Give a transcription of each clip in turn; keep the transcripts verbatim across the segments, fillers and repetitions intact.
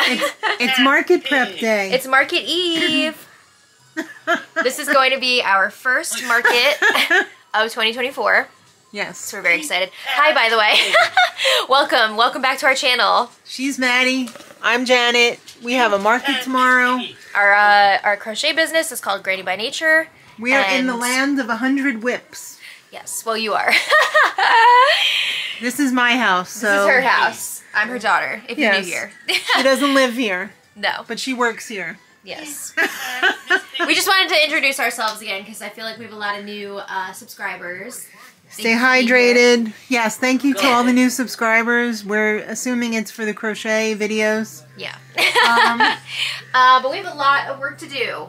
It's, it's market prep day. It's market eve. This is going to be our first market of twenty twenty-four. Yes. So we're very excited. Hi, by the way. Welcome. Welcome back to our channel. She's Maddie. I'm Janet. We have a market tomorrow. Our, uh, our crochet business is called Granny by Nature. We are in the land of a hundred whips. Yes. Well, you are. This is my house. So. This is her house. I'm her daughter, if yes. you're new here. She doesn't live here. No. But she works here. Yes. We just wanted to introduce ourselves again because I feel like we have a lot of new uh, subscribers. Stay hydrated. Yes, thank you to all the new subscribers. We're assuming it's for the crochet videos. Yeah. Um, uh, but we have a lot of work to do.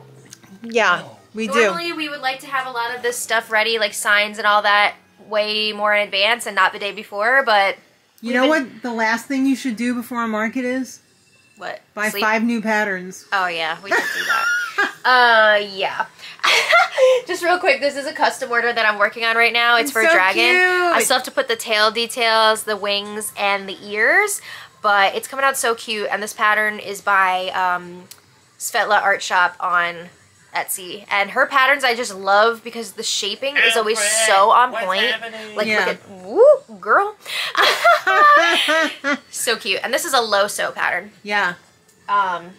Yeah, we do. Normally, we would like to have a lot of this stuff ready, like signs and all that, way more in advance and not the day before, but... You know what the last thing you should do before a market is? What? Buy Sleep? five new patterns. Oh, yeah. We should do that. uh, yeah. Just real quick, this is a custom order that I'm working on right now. It's, it's for so a dragon. Cute. I still have to put the tail details, the wings, and the ears, but it's coming out so cute. And this pattern is by um, Svetlana Art Shop on Etsy. And her patterns I just love because the shaping is always so on point. Like, yeah. Look at, woo, girl. So cute. And this is a low sew pattern. Yeah. Um.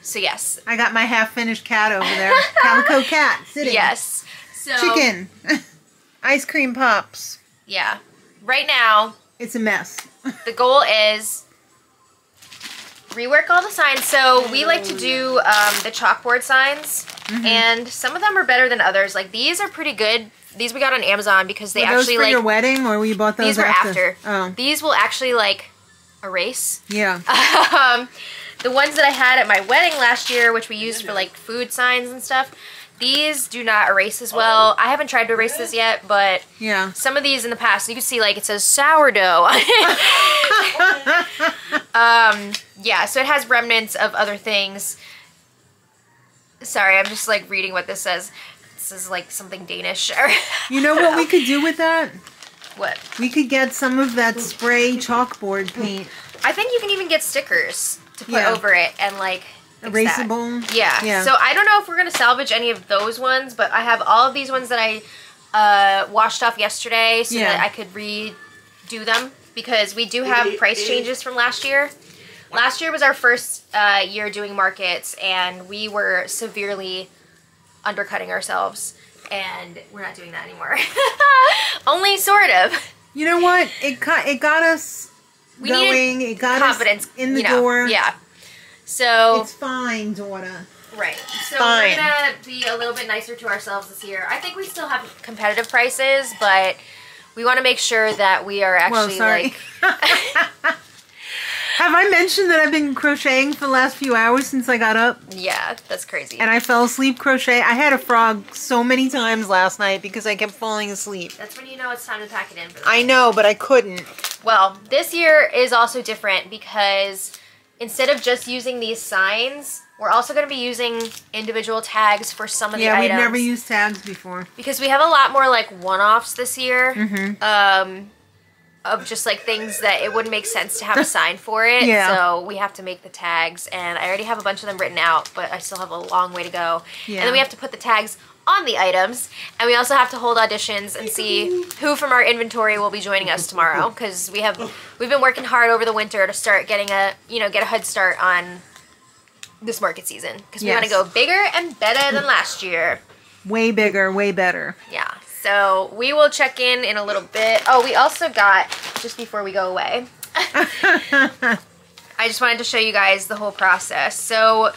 So yes. I got my half-finished cat over there. Calico cat sitting. Yes. So, chicken. Ice cream pops. Yeah. Right now. It's a mess. The goal is rework all the signs. So we like to do um, the chalkboard signs. Mm-hmm. And some of them are better than others. Like these are pretty good. These we got on Amazon because they were those actually for like your wedding or we bought those these after? Were after. Oh. These will actually like erase. Yeah. um, The ones that I had at my wedding last year, which we used for like food signs and stuff, these do not erase as well. I haven't tried to erase this yet, but yeah, some of these in the past, you can see like it says sourdough. um, yeah, so it has remnants of other things. Sorry, I'm just like reading what this says. This is like something Danish. You know what we could do with that? What? We could get some of that spray chalkboard paint. I think you can even get stickers to put yeah. over it and like erasable. Yeah. yeah. So I don't know if we're gonna salvage any of those ones, but I have all of these ones that I uh, washed off yesterday so yeah. that I could redo them because we do have price changes from last year. Last year was our first uh, year doing markets and we were severely undercutting ourselves and we're not doing that anymore. Only sort of. You know what? It got, it got us. We going, it got confidence us in the you know, door. Yeah, so it's fine, daughter. Right. So fine. We're gonna be a little bit nicer to ourselves this year. I think we still have competitive prices, but we want to make sure that we are actually well, sorry. like. Have I mentioned that I've been crocheting for the last few hours since I got up? Yeah, that's crazy. And I fell asleep crochet. I had a frog so many times last night because I kept falling asleep. That's when you know it's time to pack it in. For the I night. know, but I couldn't. Well, this year is also different because instead of just using these signs, we're also going to be using individual tags for some of the yeah, items. Yeah, we've never used tags before. Because we have a lot more like one-offs this year. Mm-hmm. Um... of just like things that it wouldn't make sense to have a sign for it. Yeah. So we have to make the tags and I already have a bunch of them written out, but I still have a long way to go. Yeah. And then we have to put the tags on the items and we also have to hold auditions and see who from our inventory will be joining us tomorrow because we have, we've been working hard over the winter to start getting a, you know, get a head start on this market season because we yes. want to go bigger and better than last year. Way bigger, way better. Yeah. So we will check in in a little bit. Oh, we also got, just before we go away, I just wanted to show you guys the whole process. So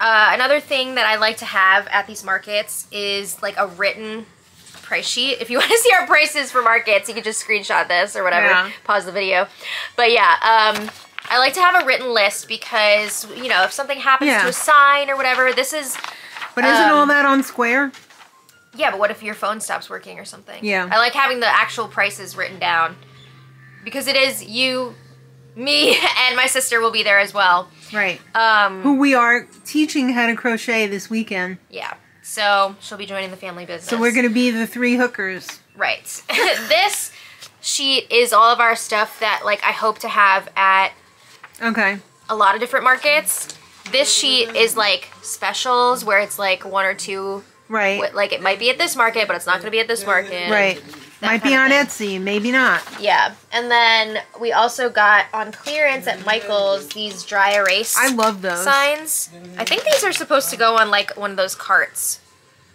uh, another thing that I like to have at these markets is like a written price sheet. If you want to see our prices for markets, you can just screenshot this or whatever, yeah. pause the video. But yeah, um, I like to have a written list because, you know, if something happens yeah. to a sign or whatever, this is... But isn't um, all that on Square? Yeah, but what if your phone stops working or something? Yeah. I like having the actual prices written down because it is you, me, and my sister will be there as well. Right. Um, Who we are teaching how to crochet this weekend. Yeah. So she'll be joining the family business. So we're going to be the three hookers. Right. This sheet is all of our stuff that like I hope to have at... Okay. a lot of different markets. This sheet is like specials where it's like one or two. Right. Like it might be at this market, but it's not going to be at this market. Right. Might be on Etsy, maybe not. Yeah. And then we also got on clearance at Michaels these dry erase signs. I love those. Signs. I think these are supposed to go on like one of those carts.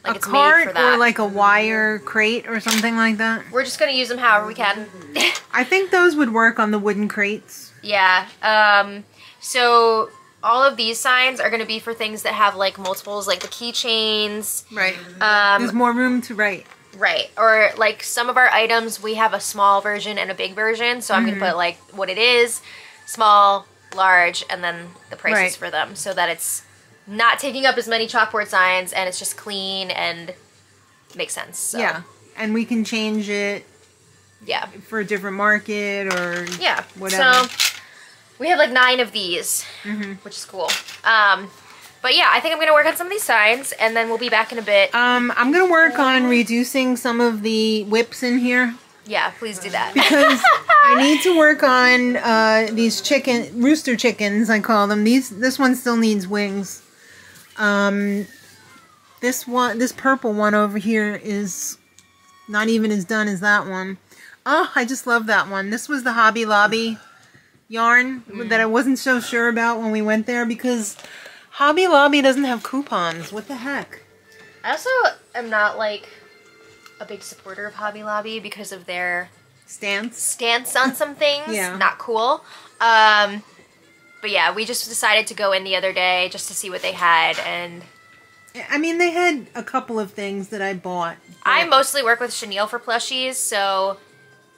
Like a it's cart made for that. Or like a wire crate or something like that. We're just going to use them however we can. I think those would work on the wooden crates. Yeah. Um, so all of these signs are going to be for things that have like multiples, like the keychains. Right. Um, There's more room to write. Right. Or like some of our items, we have a small version and a big version. So I'm mm-hmm. going to put like what it is, small, large, and then the prices right. for them so that it's not taking up as many chalkboard signs and it's just clean and makes sense. So. Yeah. And we can change it yeah. for a different market or yeah. whatever. So we have like nine of these, mm-hmm. which is cool. Um, But yeah, I think I'm going to work on some of these signs, and then we'll be back in a bit. Um, I'm going to work on reducing some of the whips in here. Yeah, please do that. Because I need to work on uh, these chicken, rooster chickens, I call them. These, This one still needs wings. Um, this one, this purple one over here is not even as done as that one. Oh, I just love that one. This was the Hobby Lobby yarn mm. that I wasn't so sure about when we went there because Hobby Lobby doesn't have coupons. What the heck? I also am not like a big supporter of Hobby Lobby because of their stance stance on some things. Yeah. Not cool. Um, but yeah, we just decided to go in the other day just to see what they had. And I mean, they had a couple of things that I bought. I mostly work with Chenille for plushies, so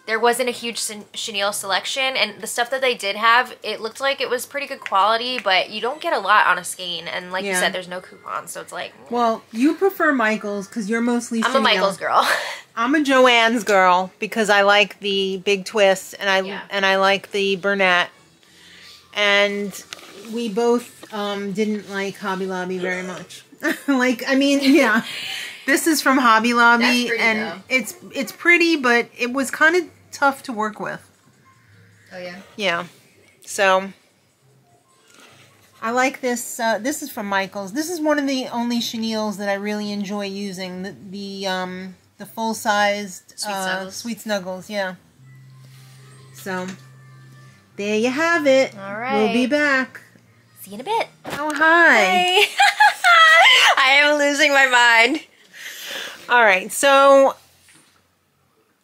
there wasn't a huge Chenille selection, and the stuff that they did have, it looked like it was pretty good quality, but you don't get a lot on a skein, and like yeah. you said, there's no coupons, so it's like... Well, you prefer Michaels, because you're mostly Chenille. I'm a Michaels girl. I'm a Joann's girl, because I like the big twists, and I yeah. and I like the Bernat, and we both um, didn't like Hobby Lobby very much. Like, I mean, yeah. This is from Hobby Lobby, That's pretty, and though. it's it's pretty, but it was kind of tough to work with. Oh, yeah? Yeah. So, I like this. Uh, this is from Michaels. This is one of the only chenilles that I really enjoy using. The the, um, the full-sized Sweet Snuggles. Uh, Sweet Snuggles, yeah. So, there you have it. All right. We'll be back. See you in a bit. Oh, hi. Hi. I am losing my mind. All right, so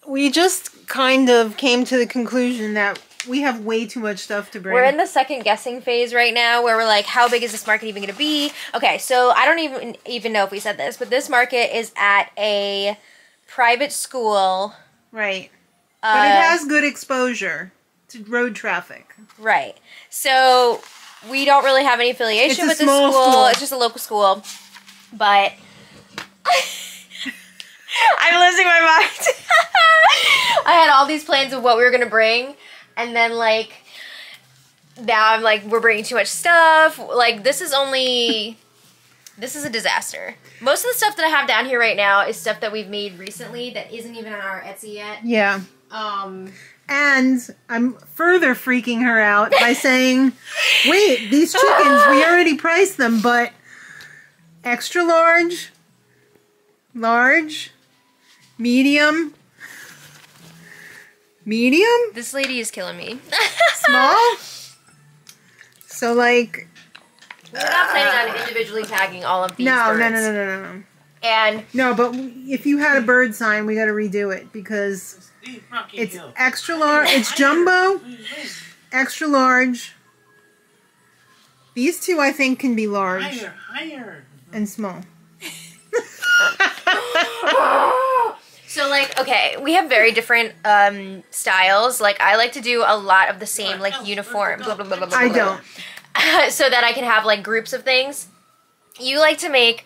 we just kind of came to the conclusion that we have way too much stuff to bring. We're in the second guessing phase right now where we're like, how big is this market even going to be? Okay, so I don't even even know if we said this, but this market is at a private school. Right. Uh, but it has good exposure to road traffic. Right. So we don't really have any affiliation with this school. school. It's just a local school. But... I'm losing my mind. I had all these plans of what we were going to bring, and then, like, now I'm like, we're bringing too much stuff. Like, this is only, this is a disaster. Most of the stuff that I have down here right now is stuff that we've made recently that isn't even on our Etsy yet. Yeah. Um... And I'm further freaking her out by saying, wait, these chickens, we already priced them, but extra large, large, medium, medium? This lady is killing me. Small? So like... We're not planning uh, on individually tagging all of these no, birds. No, no, no, no, no, no. And... No, but if you had a bird sign, we got to redo it because... It's extra large, it's jumbo, extra large. These two I think can be large. Higher, higher. And small. So like, okay, we have very different um, styles. Like I like to do a lot of the same like uniform. Blah, blah, blah, blah, blah, I don't. Blah. So that I can have like groups of things. You like to make,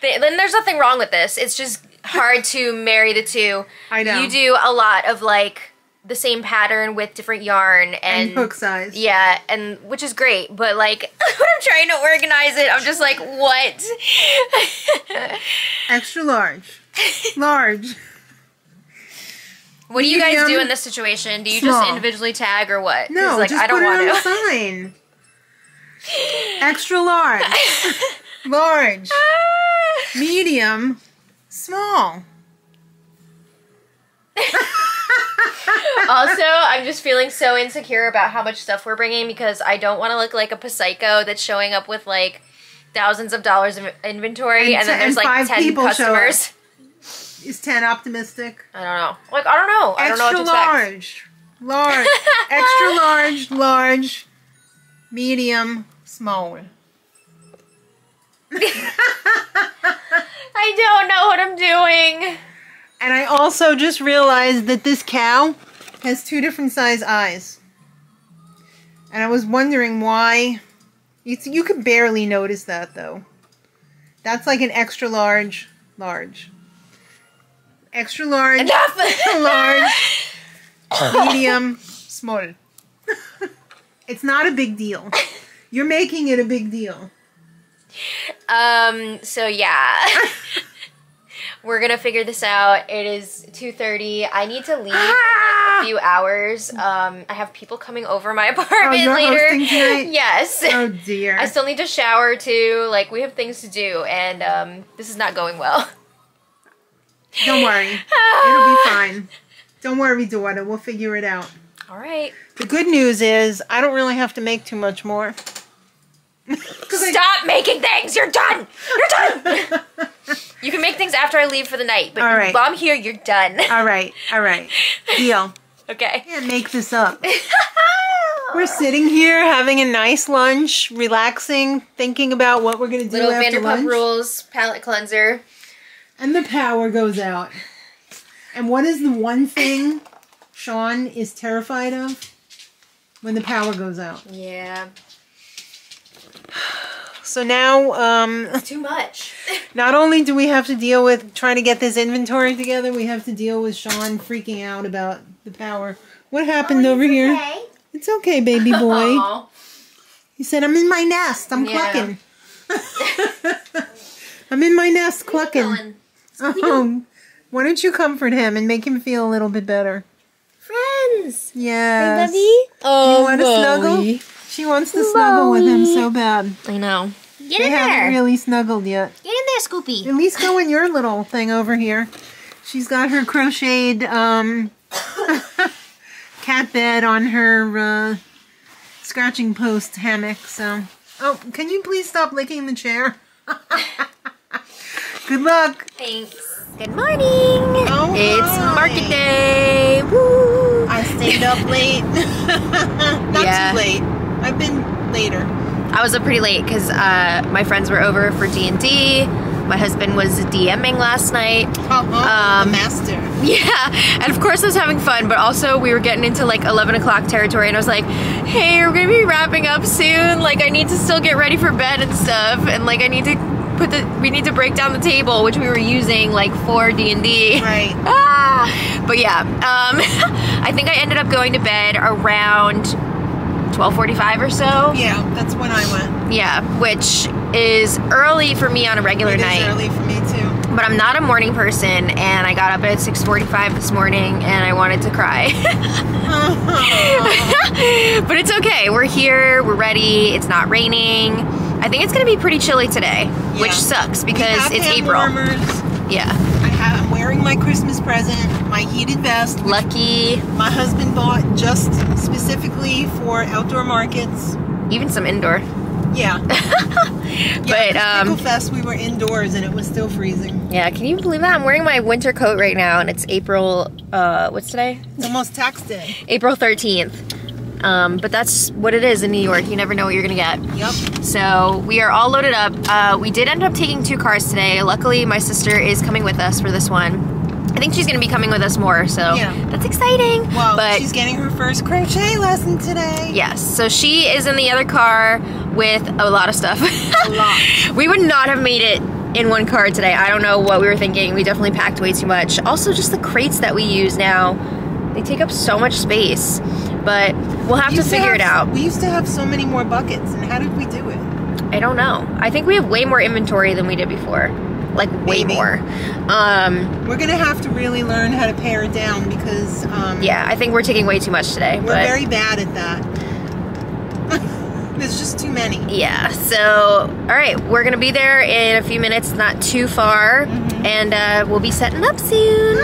th then there's nothing wrong with this. It's just hard to marry the two. I know. You do a lot of like the same pattern with different yarn and, and hook size. Yeah, and which is great, but like when I'm trying to organize it, I'm just like, what? Extra large. Large. What do you guys do in this situation? Do you Small. just individually tag or what? No, like, just I don't put want it on to. a sign. Extra large. Large. Medium. Small. Also, I'm just feeling so insecure about how much stuff we're bringing because I don't want to look like a psycho that's showing up with like thousands of dollars of inventory and, and then there's and like ten customers. Is ten optimistic? I don't know. Like, I don't know. I don't know what to expect. Large. Large. Extra large, large, medium, small. I don't know what I'm doing. And I also just realized that this cow has two different size eyes. And I was wondering why. It's, you could barely notice that, though. That's like an extra large, large. Extra large, extra large, medium, small. It's not a big deal. You're making it a big deal. Um, so yeah. We're gonna figure this out. It is two thirty. I need to leave ah! in a few hours. Um, I have people coming over my apartment oh, you're later. Hosting tonight? Yes. Oh dear. I still need to shower too. Like, we have things to do, and um, this is not going well. Don't worry. It'll be fine. Don't worry, daughter. We'll figure it out. All right. The good news is I don't really have to make too much more. Stop I... making things. You're done. You're done. You can make things after I leave for the night, but right. While I'm here, you're done. All right. All right. Deal. Okay. I can't make this up. We're sitting here having a nice lunch, relaxing, thinking about what we're going to do Little after Vanderpump lunch. Little Vanderpump Rules palette cleanser. And the power goes out. And what is the one thing Sean is terrified of? When the power goes out. Yeah. So now, um... it's too much. Not only do we have to deal with trying to get this inventory together, we have to deal with Sean freaking out about the power. What happened oh, over it's here? Okay. It's okay, baby boy. He said, I'm in my nest. I'm yeah. clucking. I'm in my nest clucking. Um, why don't you comfort him and make him feel a little bit better? Friends. Yes. Hey, oh, you want to snuggle? She wants to Bowie. snuggle with him so bad. I know. Get they in there. They haven't really snuggled yet. Get in there, Scoopy. At least go in your little thing over here. She's got her crocheted um, cat bed on her uh, scratching post hammock. So, oh, can you please stop licking the chair? Good luck. Thanks. Good morning. Oh, it's hi. Market day. Woo. I stayed up late. Not yeah. too late. I've been later. I was up pretty late because uh, my friends were over for D and D. My husband was DMing last night. Oh, oh um, the master. Yeah, and of course I was having fun, but also we were getting into like eleven o'clock territory, and I was like, hey, we're gonna be wrapping up soon. Like, I need to still get ready for bed and stuff, and like I need to Put the, we need to break down the table, which we were using like for D and D. Right. Ah, but yeah, um, I think I ended up going to bed around twelve forty-five or so. Yeah, that's when I went. Yeah, which is early for me on a regular it night. It is early for me too. But I'm not a morning person, and I got up at six forty-five this morning, and I wanted to cry. Oh. But it's okay. We're here. We're ready. It's not raining. I think it's going to be pretty chilly today, yeah. which sucks because it's April. Warmers. Yeah. I have, I'm wearing my Christmas present, my heated vest. Lucky. My husband bought just specifically for outdoor markets. Even some indoor. Yeah. Yeah, but um, Pickle Fest, we were indoors and it was still freezing. Yeah, can you believe that? I'm wearing my winter coat right now, and it's April, uh, what's today? It's almost tax day. April thirteenth. Um, but that's what it is in New York. You never know what you're gonna get. Yep. So we are all loaded up. Uh, we did end up taking two cars today. Luckily, my sister is coming with us for this one. I think she's gonna be coming with us more, so yeah. that's exciting. Well, but she's getting her first crochet lesson today. Yes. So she is in the other car with a lot of stuff. A lot. We would not have made it in one car today. I don't know what we were thinking. We definitely packed way too much. Also, just the crates that we use now, they take up so much space. But we'll have to figure it out. We used to have so many more buckets, and how did we do it? I don't know. I think we have way more inventory than we did before. Like, way more. Um, we're going to have to really learn how to pare it down because... Um, yeah, I think we're taking way too much today. We're but very bad at that. There's just too many. Yeah, so, all right, we're gonna be there in a few minutes, not too far, mm-hmm. and uh, we'll be setting up soon.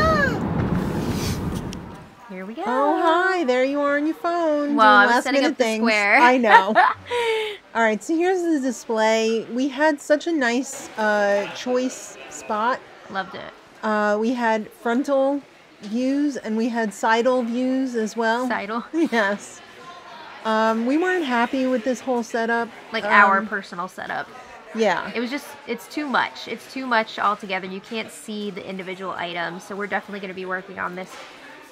Here we go. Oh, hi, there you are on your phone. Well, I was setting up the Square. I know. All right, so here's the display. We had such a nice uh, choice spot. Loved it. Uh, we had frontal views and we had sidal views as well. Sidal? Yes. Um, we weren't happy with this whole setup. Like um, our personal setup. Yeah. It was just, it's too much. It's too much altogether. You can't see the individual items. So we're definitely going to be working on this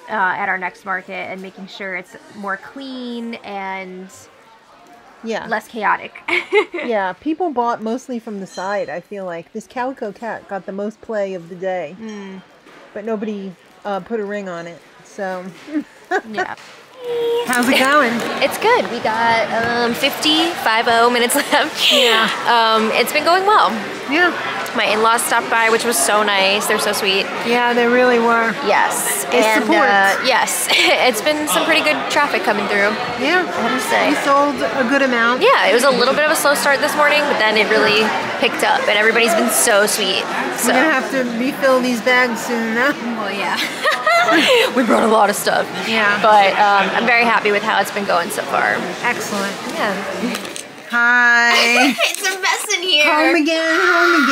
uh, at our next market and making sure it's more clean and yeah, less chaotic. Yeah. People bought mostly from the side, I feel like. This calico cat got the most play of the day. Mm. But nobody uh, put a ring on it. So. Yeah. How's it going? It's good. We got um, fifty, five oh minutes left. Yeah. Um, it's been going well. Yeah. My in-laws stopped by, which was so nice. They're so sweet. Yeah, they really were. Yes. They and support. Uh, yes. It's been some pretty good traffic coming through. Yeah. I have to say. We sold a good amount. Yeah, it was a little bit of a slow start this morning, but then it really picked up, and everybody's been so sweet. So. We're going to have to refill these bags soon enough. Well, yeah. We brought a lot of stuff. Yeah. But um, I'm very happy with how it's been going so far. Excellent. Yeah. Hi. It's a mess in here. Home again, home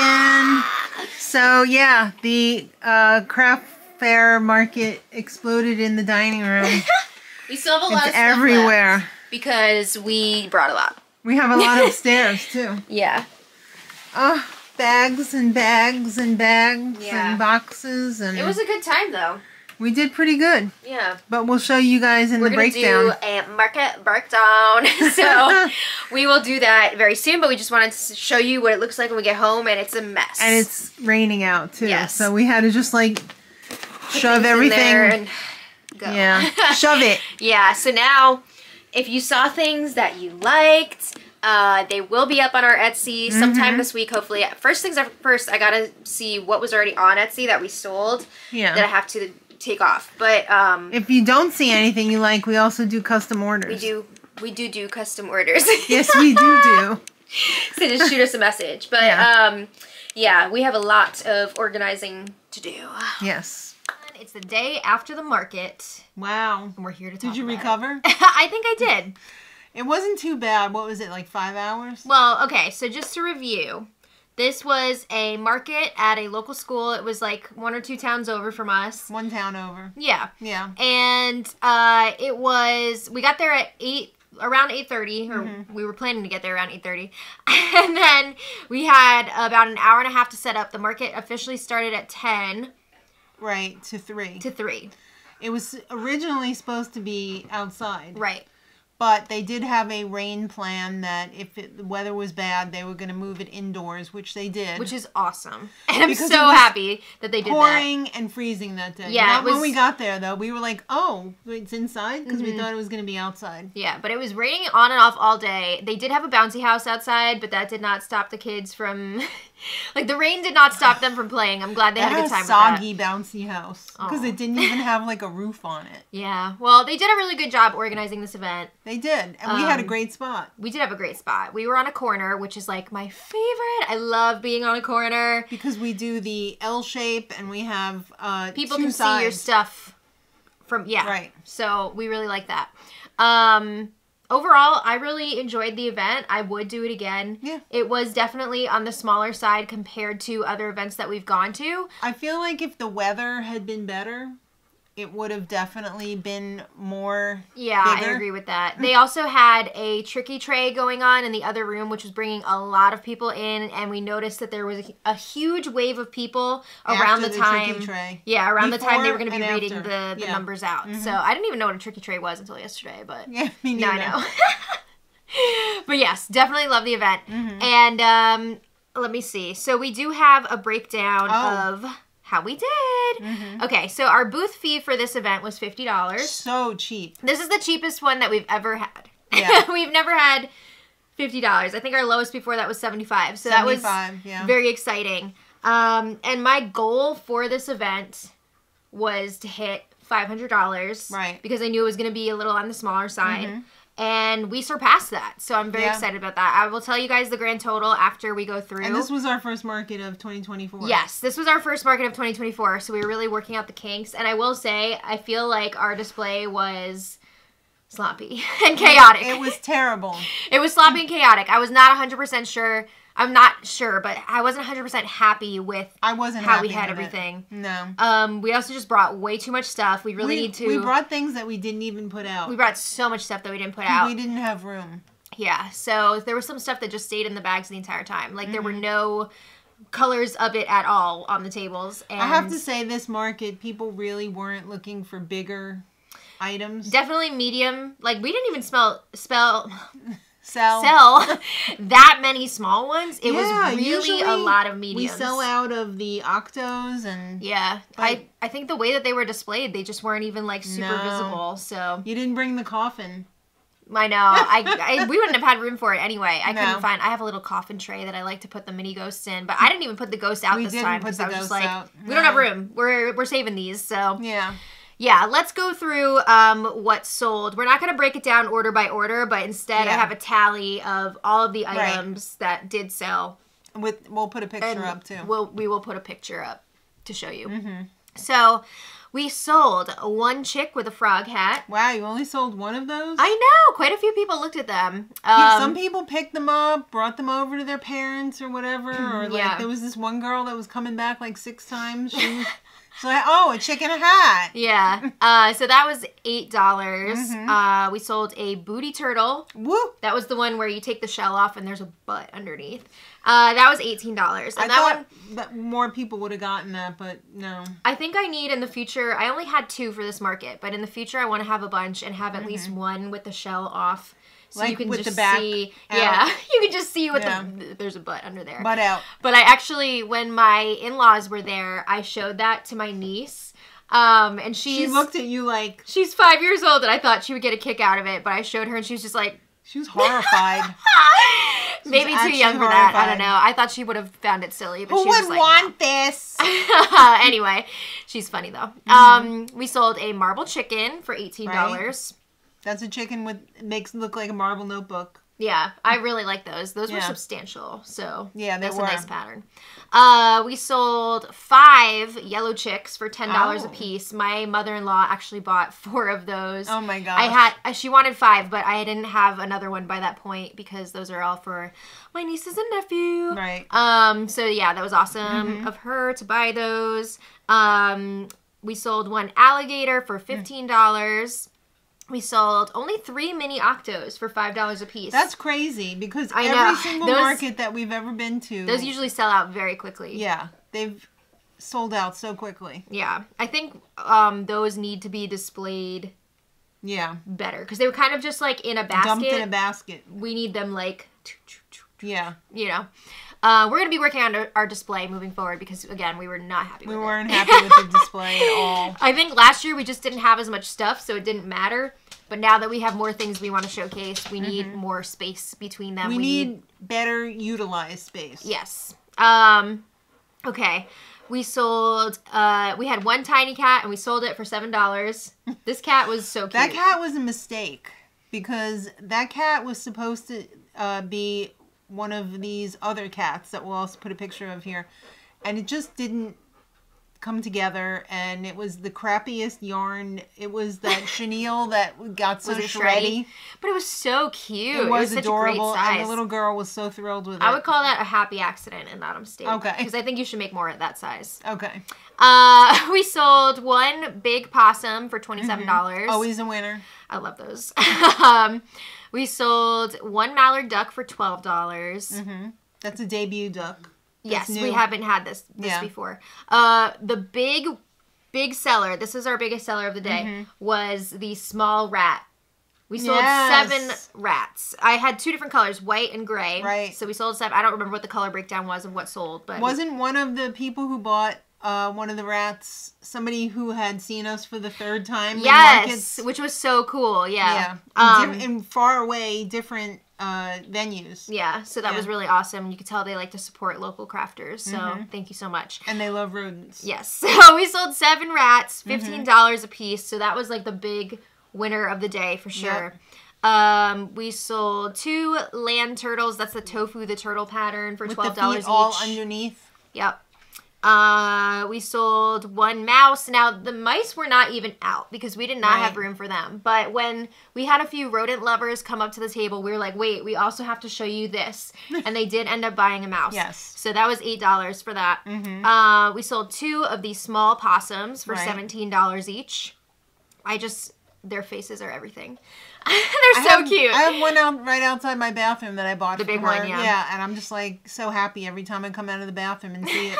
again. So yeah, the uh, craft fair market exploded in the dining room. We still have a lot it's of stuff everywhere. Left because we brought a lot. We have a lot upstairs too. Yeah. Oh, bags and bags and bags yeah. and boxes. And it was a good time though. We did pretty good. Yeah. But we'll show you guys in We're the breakdown. We're going to do a market breakdown. So we will do that very soon, but we just wanted to show you what it looks like when we get home, and it's a mess. And it's raining out, too. Yes. So we had to just, like, Put shove everything. And go. Yeah. Shove it. Yeah. So now, if you saw things that you liked, uh, they will be up on our Etsy mm-hmm. sometime this week, hopefully. First things first, I got to see what was already on Etsy that we sold. Yeah. That I have to... take off, but um if you don't see anything you like, we also do custom orders. We do we do do custom orders. Yes, we do do so just shoot us a message, but yeah. um yeah we have a lot of organizing to do. Yes, it's the day after the market. Wow. And we're here to talk. Did you about recover? I think I did. It wasn't too bad. What was it, like five hours? Well, okay, so just to review, this was a market at a local school. It was like one or two towns over from us. One town over. Yeah. Yeah. And uh, it was, we got there at eight, around eight thirty, or mm-hmm. we were planning to get there around eight thirty. And then we had about an hour and a half to set up. The market officially started at ten. Right, to three. To three. It was originally supposed to be outside. Right. But they did have a rain plan that if it, the weather was bad, they were going to move it indoors, which they did. Which is awesome. And I'm so happy that they did that. Pouring and freezing that day. Yeah. Not when we got there, though. We were like, oh, it's inside? Because mm-hmm. we thought it was going to be outside. Yeah, but it was raining on and off all day. They did have a bouncy house outside, but that did not stop the kids from... Like, the rain did not stop them from playing. I'm glad they that had a good time soggy, with that. Soggy, bouncy house. Because it didn't even have, like, a roof on it. Yeah. Well, they did a really good job organizing this event. They did. And um, we had a great spot. We did have a great spot. We were on a corner, which is, like, my favorite. I love being on a corner. Because we do the L shape, and we have uh, People two can sides. See your stuff from, yeah. Right. So, we really like that. Um... Overall, I really enjoyed the event. I would do it again. Yeah. It was definitely on the smaller side compared to other events that we've gone to. I feel like if the weather had been better, it would have definitely been more Yeah, bigger. I agree with that. They also had a tricky tray going on in the other room, which was bringing a lot of people in, and we noticed that there was a huge wave of people after around the, the time. Tricky tray. Yeah, around Before the time they were going to be reading after. the, the yeah. numbers out. Mm-hmm. So I didn't even know what a tricky tray was until yesterday, but yeah, me neither. Now I know. But yes, definitely love the event. Mm-hmm. And um, let me see. So we do have a breakdown oh. of... how we did. Mm-hmm. Okay, so our booth fee for this event was fifty dollars. So cheap. This is the cheapest one that we've ever had. Yeah. We've never had fifty dollars. I think our lowest before that was seventy-five dollars. So that was yeah. very exciting. Um, and my goal for this event was to hit five hundred dollars. Right. Because I knew it was going to be a little on the smaller side. Mm-hmm. And we surpassed that. So I'm very yeah. excited about that. I will tell you guys the grand total after we go through. And this was our first market of twenty twenty-four. Yes. This was our first market of twenty twenty-four. So we were really working out the kinks. And I will say, I feel like our display was sloppy and chaotic. It was terrible. It was sloppy and chaotic. I was not one hundred percent sure. I'm not sure, but I wasn't one hundred percent happy with I wasn't how we had everything. It. No. Um, we also just brought way too much stuff. We really we, need to... We brought things that we didn't even put out. We brought so much stuff that we didn't put out. We didn't have room. Yeah. So there was some stuff that just stayed in the bags the entire time. Like, mm-hmm. there were no colors of it at all on the tables. And I have to say, this market, people really weren't looking for bigger items. Definitely medium. Like, we didn't even smell... Spell... Sell. sell that many small ones. It yeah, was really a lot of mediums. We sell out of the octos and... Yeah. I, I think the way that they were displayed, they just weren't even, like, super no. visible, so... You didn't bring the coffin. I know. I, I We wouldn't have had room for it anyway. I no. couldn't find... I have a little coffin tray that I like to put the mini ghosts in, but I didn't even put the ghosts out we this time because I was just like, out. we no. don't have room. We're, we're saving these, so... Yeah. Yeah, let's go through um, what sold. We're not going to break it down order by order, but instead yeah. I have a tally of all of the items right. that did sell. With We'll put a picture and up, too. We'll, we will put a picture up to show you. Mm-hmm. So we sold one chick with a frog hat. Wow, you only sold one of those? I know. Quite a few people looked at them. Um, yeah, some people picked them up, brought them over to their parents or whatever. Or like yeah. there was this one girl that was coming back like six times. She was... So, oh, a chick in a hat. Yeah. Uh, so that was eight dollars. Mm-hmm. Uh, we sold a booty turtle. Woo! That was the one where you take the shell off and there's a butt underneath. Uh, that was eighteen dollars. And I that one, that more people would have gotten that, but no. I think I need in the future, I only had two for this market, but in the future I want to have a bunch and have at mm-hmm. least one with the shell off. So like you can with just the back see, out. yeah, you can just see what yeah. the, there's a butt under there. Butt out. But I actually, when my in-laws were there, I showed that to my niece, um, and she's, she looked at you like she's five years old, and I thought she would get a kick out of it, but I showed her, and she was just like, she was horrified. She Maybe was too young for horrified. that. I don't know. I thought she would have found it silly, but who she was would like, want no. this? Anyway, she's funny though. Mm-hmm. Um, we sold a marble chicken for eighteen dollars. Right? That's a chicken with makes look like a marble notebook. Yeah, I really like those. Those yeah. were substantial, so yeah, they that's were. a nice pattern. Uh, we sold five yellow chicks for ten dollars oh. a piece. My mother-in-law actually bought four of those. Oh my gosh! I had she wanted five, but I didn't have another one by that point because those are all for my nieces and nephew. Right. Um. So yeah, that was awesome mm-hmm. of her to buy those. Um. We sold one alligator for fifteen dollars. We sold only three mini octos for five dollars a piece. That's crazy because I every know. single those, market that we've ever been to... Those usually sell out very quickly. Yeah. They've sold out so quickly. Yeah. I think um, those need to be displayed yeah, better because they were kind of just like in a basket. Dumped in a basket. We need them like... Yeah. You know. Uh, we're going to be working on our display moving forward because, again, we were not happy with it. We weren't it. happy with the display at all. I think last year we just didn't have as much stuff, so it didn't matter. But now that we have more things we want to showcase, we mm-hmm. need more space between them. We, we need, need better utilized space. Yes. Um, okay. We sold, uh, we had one tiny cat, and we sold it for seven dollars. This cat was so cute. That cat was a mistake because that cat was supposed to uh, be... one of these other cats that we'll also put a picture of here. And it just didn't come together. And it was the crappiest yarn. It was that chenille that got so shreddy. shreddy. But it was so cute. It was, it was such adorable. A great size. And the little girl was so thrilled with it. I would call that a happy accident and not a mistake. Okay. Because I think you should make more at that size. Okay. Uh, we sold one big possum for twenty-seven dollars. Mm-hmm. Always a winner. I love those. um, we sold one mallard duck for twelve dollars. Mm-hmm. That's a debut duck. That's yes, new. We haven't had this, this yeah. before. Uh, the big, big seller, this is our biggest seller of the day, mm-hmm. was the small rat. We sold yes. seven rats. I had two different colors, white and gray. Right. So we sold seven. I don't remember what the color breakdown was of what sold. But wasn't one of the people who bought... Uh, one of the rats, somebody who had seen us for the third time. Yes, which was so cool. Yeah. Yeah. Um, in far away, different uh, venues. Yeah. So that yeah. was really awesome. You could tell they like to support local crafters. So mm-hmm. thank you so much. And they love rodents. Yes. So we sold seven rats, fifteen dollars mm-hmm. a piece. So that was like the big winner of the day for sure. Yep. Um, we sold two land turtles. That's the tofu, the turtle pattern for twelve dollars each. With the feet all underneath. Yep. Uh, we sold one mouse. Now, the mice were not even out because we did not right. have room for them. But when we had a few rodent lovers come up to the table, we were like, wait, we also have to show you this. And they did end up buying a mouse. Yes. So that was eight dollars for that. Mm-hmm. Uh, we sold two of these small possums for right. seventeen dollars each. I just... Their faces are everything. They're so I have, cute. I have one out right outside my bathroom that I bought. The big her. one, yeah. Yeah, and I'm just like so happy every time I come out of the bathroom and see it.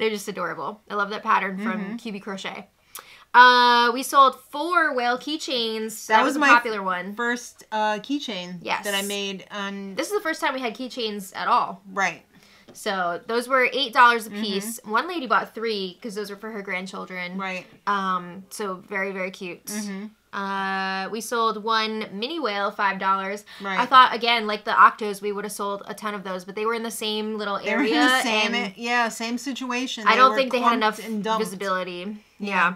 They're just adorable. I love that pattern mm-hmm. from Cubie Crochet. Uh, we sold four whale keychains. That, that was, was a my popular one. First uh, keychain. Yes. That I made. On... This is the first time we had keychains at all. Right. So those were eight dollars a piece. Mm-hmm. One lady bought three because those were for her grandchildren. Right. Um. So very very cute. Mm-hmm. Uh. We sold one mini whale five dollars. Right. I thought again like the octos we would have sold a ton of those, but they were in the same little they area. They were in the same and yeah same situation. They I don't think they had enough visibility. Yeah. yeah.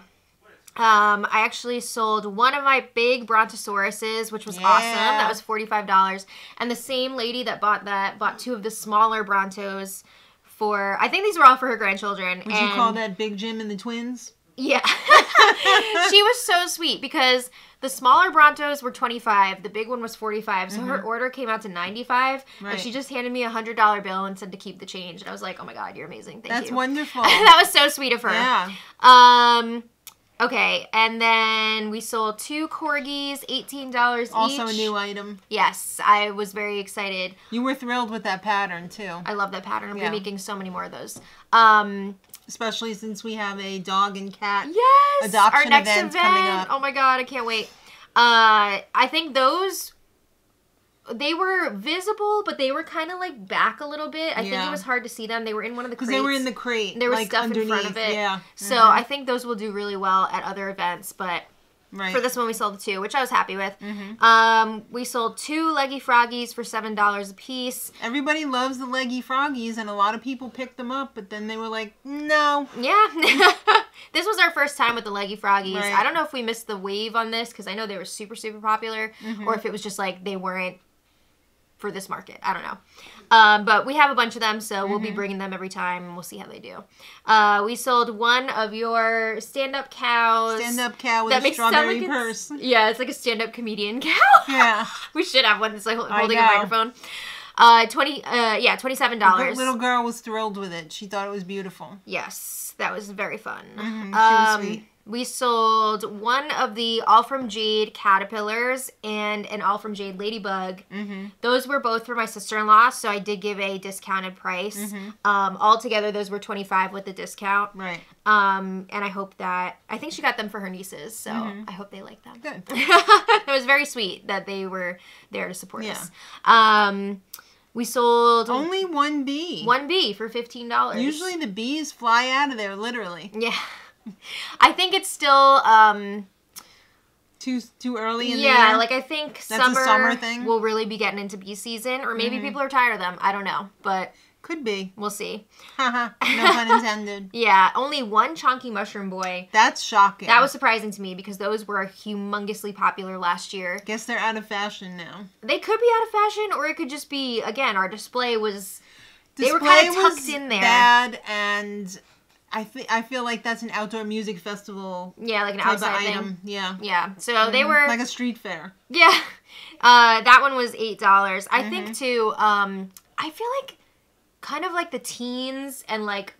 Um, I actually sold one of my big brontosauruses, which was yeah. awesome. That was forty-five dollars. And the same lady that bought that bought two of the smaller brontos for, I think these were all for her grandchildren. Would and you call that Big Jim and the Twins? Yeah. She was so sweet because the smaller brontos were twenty-five dollars. The big one was forty-five dollars. So mm-hmm. her order came out to ninety-five dollars. Right. And she just handed me a one hundred dollar bill and said to keep the change. And I was like, oh my God, you're amazing. Thank That's you. That's wonderful. That was so sweet of her. Yeah. Um... Okay, and then we sold two corgis, eighteen dollars each. Also a new item. Yes, I was very excited. You were thrilled with that pattern, too. I love that pattern. I'm yeah. be making so many more of those. Um, Especially since we have a dog and cat yes, adoption our next event coming up. Oh, my God, I can't wait. Uh, I think those... They were visible, but they were kind of like back a little bit. I yeah. think it was hard to see them. They were in one of the crates. Because they were in the crate. There was like stuff underneath. in front of it. Yeah. So mm-hmm. I think those will do really well at other events. But right. for this one, we sold two, which I was happy with. Mm-hmm. Um, we sold two Leggy Froggies for seven dollars a piece. Everybody loves the Leggy Froggies, and a lot of people picked them up, but then they were like, no. Yeah. This was our first time with the Leggy Froggies. Right. I don't know if we missed the wave on this, because I know they were super, super popular, mm-hmm. or if it was just like they weren't for this market. I don't know. Um, but we have a bunch of them, so mm-hmm. we'll be bringing them every time, and we'll see how they do. Uh, we sold one of your stand-up cows. Stand-up cow with that a makes strawberry like purse. It's, yeah, it's like a stand-up comedian cow. Yeah. We should have one that's like holding a microphone. Uh, twenty. Uh, yeah, twenty-seven dollars. The little girl was thrilled with it. She thought it was beautiful. Yes, that was very fun. Mm-hmm. Um, she was sweet. We sold one of the All From Jade caterpillars and an All From Jade ladybug. Mm-hmm. Those were both for my sister-in-law, so I did give a discounted price. Mm-hmm. Um, altogether, those were twenty-five dollars with the discount. Right. Um, and I hope that... I think she got them for her nieces, so mm-hmm. I hope they like them. Good. It was very sweet that they were there to support yeah. us. Um... We sold... Only one bee. One bee for fifteen dollars. Usually the bees fly out of there, literally. Yeah. I think it's still... Um, too too early in yeah, the year? Yeah, like I think That's summer, a summer thing. We'll really be getting into bee season. Or maybe mm-hmm. people are tired of them. I don't know. But... Could be. We'll see. Haha. No pun intended. Yeah. Only one chonky mushroom boy. That's shocking. That was surprising to me because those were humongously popular last year. Guess they're out of fashion now. They could be out of fashion, or it could just be, again, our display was, display they were kind of tucked in there. Bad, and I, th I feel like that's an outdoor music festival. Yeah, like an outside thing. Item. Yeah. Yeah. So mm-hmm. they were. Like a street fair. Yeah. Uh, that one was eight dollars. Mm-hmm. I think, too, um, I feel like kind of like the teens and like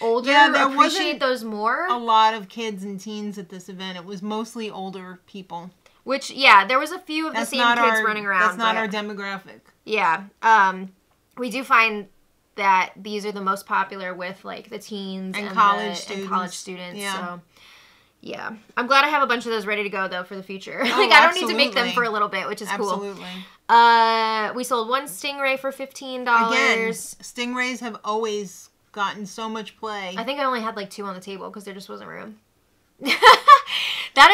older yeah, there appreciate those more. A lot of kids and teens at this event. It was mostly older people. Which yeah, there was a few of that's the same kids our, running around. That's not our demographic. Yeah, um, we do find that these are the most popular with like the teens and, and college the, students. And college students. Yeah. So. Yeah. I'm glad I have a bunch of those ready to go, though, for the future. Oh, like, I don't absolutely. need to make them for a little bit, which is absolutely. cool. Absolutely. Uh, we sold one stingray for fifteen dollars. Again, stingrays have always gotten so much play. I think I only had, like, two on the table because there just wasn't room. That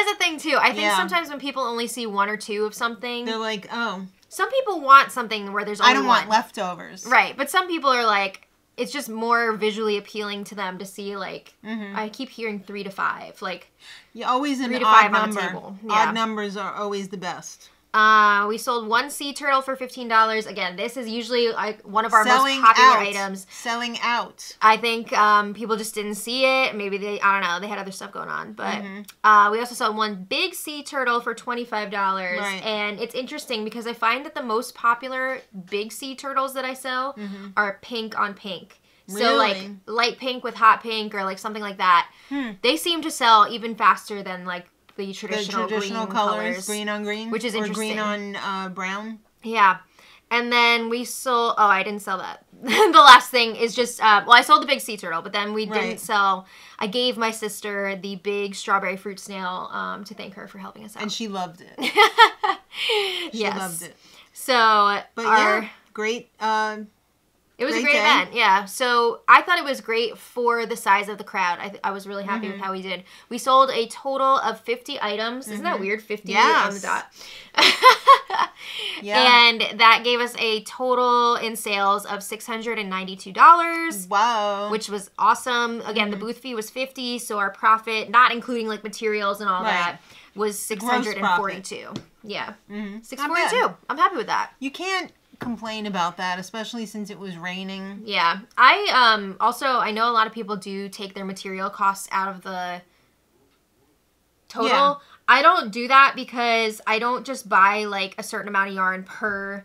is a thing, too. I think yeah. sometimes when people only see one or two of something. They're like, oh. Some people want something where there's only one. I don't want one. leftovers. Right. But some people are like... It's just more visually appealing to them to see, like, mm-hmm. I keep hearing three to five. Like, you always an three to odd five number. On the table. Yeah. Odd numbers are always the best. Uh, we sold one sea turtle for fifteen dollars. Again, this is usually like one of our Selling most popular out. items. Selling out. I think um, people just didn't see it. Maybe they, I don't know, they had other stuff going on. But mm-hmm. uh, we also sold one big sea turtle for twenty-five dollars. Right. And it's interesting because I find that the most popular big sea turtles that I sell mm-hmm. are pink on pink. Really? So like light pink with hot pink or like something like that. Hmm. They seem to sell even faster than like the traditional, the traditional green colors, colors, green on green, which is or interesting. Green on uh, brown. Yeah, and then we sold. Oh, I didn't sell that. The last thing is just. Uh, well, I sold the big sea turtle, but then we right. didn't sell. I gave my sister the big strawberry fruit snail um, to thank her for helping us out, and she loved it. she yes. loved it. So, but our, yeah, great. Uh, It was great a great day. event, yeah. So I thought it was great for the size of the crowd. I, th I was really happy mm-hmm. with how we did. We sold a total of fifty items. Mm-hmm. Isn't that weird? fifty yes. on the dot. yeah. And that gave us a total in sales of six hundred ninety-two dollars. Wow. Which was awesome. Again, mm-hmm. the booth fee was fifty dollars, so our profit, not including like materials and all right. that, was six hundred forty-two dollars. Yeah. Mm-hmm. six hundred forty-two dollars. I'm happy with that. You can't complain about that, especially since it was raining. Yeah. I um also I know a lot of people do take their material costs out of the total. Yeah. I don't do that because I don't just buy like a certain amount of yarn per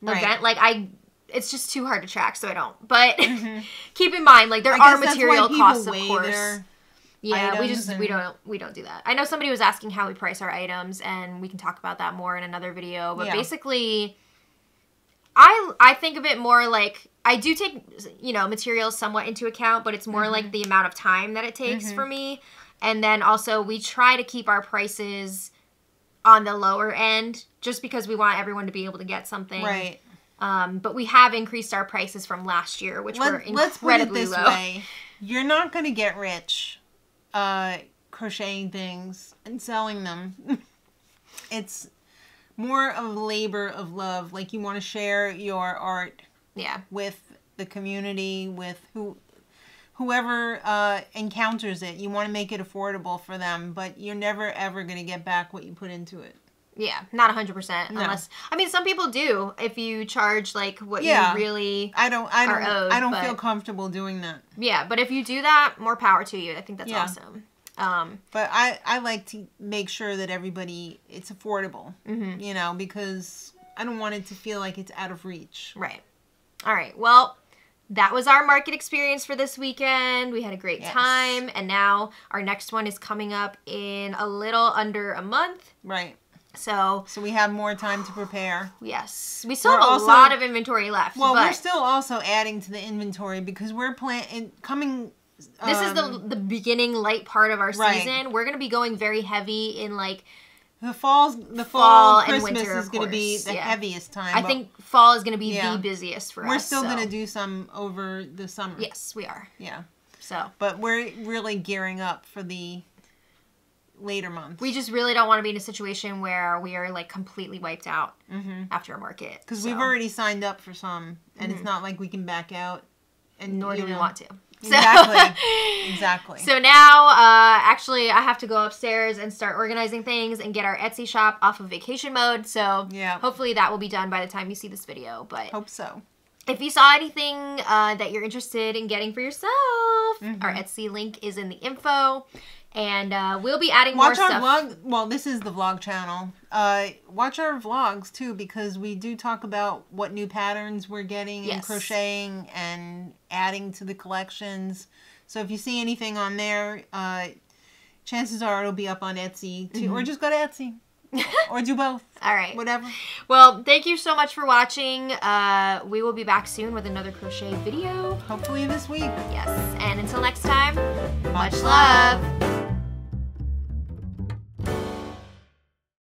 right. event. Like I it's just too hard to track, so I don't. But mm-hmm. keep in mind like there I are material costs, of course. Yeah, we just and... we don't we don't do that. I know somebody was asking how we price our items and we can talk about that more in another video, but yeah. basically I, I think of it more like, I do take, you know, materials somewhat into account, but it's more mm-hmm. like the amount of time that it takes mm-hmm. for me. And then also we try to keep our prices on the lower end just because we want everyone to be able to get something. Right. Um, but we have increased our prices from last year, which Let, were incredibly low. Let's put it this low. way. You're not going to get rich uh, crocheting things and selling them. It's more of labor of love. Like you want to share your art yeah. with the community, with who, whoever uh, encounters it. You want to make it affordable for them, but you're never, ever going to get back what you put into it. Yeah, not one hundred percent. No. Unless, I mean, some people do if you charge like what yeah. you really I don't, I don't, are owed, I don't but, feel comfortable doing that. Yeah, but if you do that, more power to you. I think that's yeah. awesome. Um, but I, I like to make sure that everybody, it's affordable, mm-hmm. you know, because I don't want it to feel like it's out of reach. Right. All right. Well, that was our market experience for this weekend. We had a great yes. time. And now our next one is coming up in a little under a month. Right. So so we have more time to prepare. Yes. We still we're have a also, lot of inventory left. Well, but we're still also adding to the inventory because we're planning, coming... This um, is the the beginning light part of our season. Right. We're going to be going very heavy in like the falls the fall, fall Christmas and winter is going to be the yeah. heaviest time. I think fall is going to be yeah. the busiest for we're us. We're still so. going to do some over the summer. Yes, we are. Yeah. So, but we're really gearing up for the later months. We just really don't want to be in a situation where we are like completely wiped out mm-hmm. after a market. Because so. we've already signed up for some and mm-hmm. it's not like we can back out. And nor do we know. want to. So, exactly. Exactly. So now, uh, actually, I have to go upstairs and start organizing things and get our Etsy shop off of vacation mode. So yeah. hopefully that will be done by the time you see this video. But hope so. If you saw anything uh, that you're interested in getting for yourself, mm-hmm. our Etsy link is in the info. And uh, we'll be adding watch more stuff. Watch our vlog. Well, this is the vlog channel. Uh, watch our vlogs, too, because we do talk about what new patterns we're getting yes. and crocheting and adding to the collections. So if you see anything on there, uh, chances are it'll be up on Etsy, too. Mm-hmm. Or just go to Etsy. Or do both. All right. Whatever. Well, thank you so much for watching. Uh, we will be back soon with another crochet video. Hopefully this week. Yes. And until next time, much, much love. love.